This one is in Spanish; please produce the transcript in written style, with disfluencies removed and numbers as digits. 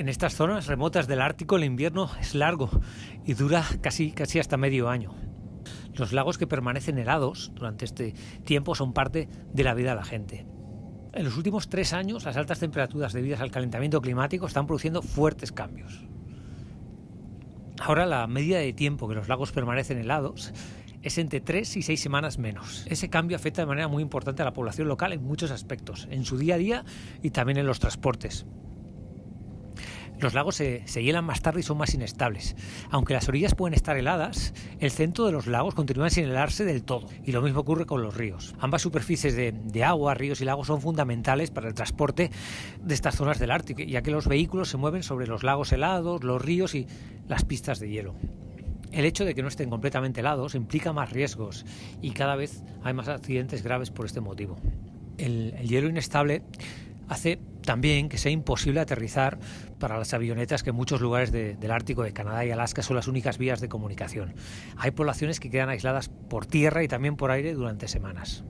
En estas zonas remotas del Ártico el invierno es largo y dura casi hasta medio año. Los lagos que permanecen helados durante este tiempo son parte de la vida de la gente. En los últimos 3 años, las altas temperaturas debidas al calentamiento climático están produciendo fuertes cambios. Ahora la media de tiempo que los lagos permanecen helados es entre 3 y 6 semanas menos. Ese cambio afecta de manera muy importante a la población local en muchos aspectos, en su día a día y también en los transportes. Los lagos se hielan más tarde y son más inestables. Aunque las orillas pueden estar heladas, el centro de los lagos continúa sin helarse del todo. Y lo mismo ocurre con los ríos. Ambas superficies de agua, ríos y lagos, son fundamentales para el transporte de estas zonas del Ártico, ya que los vehículos se mueven sobre los lagos helados, los ríos y las pistas de hielo. El hecho de que no estén completamente helados implica más riesgos y cada vez hay más accidentes graves por este motivo. El hielo inestable hace también que sea imposible aterrizar para las avionetas, que en muchos lugares del Ártico, de Canadá y Alaska, son las únicas vías de comunicación. Hay poblaciones que quedan aisladas por tierra y también por aire durante semanas.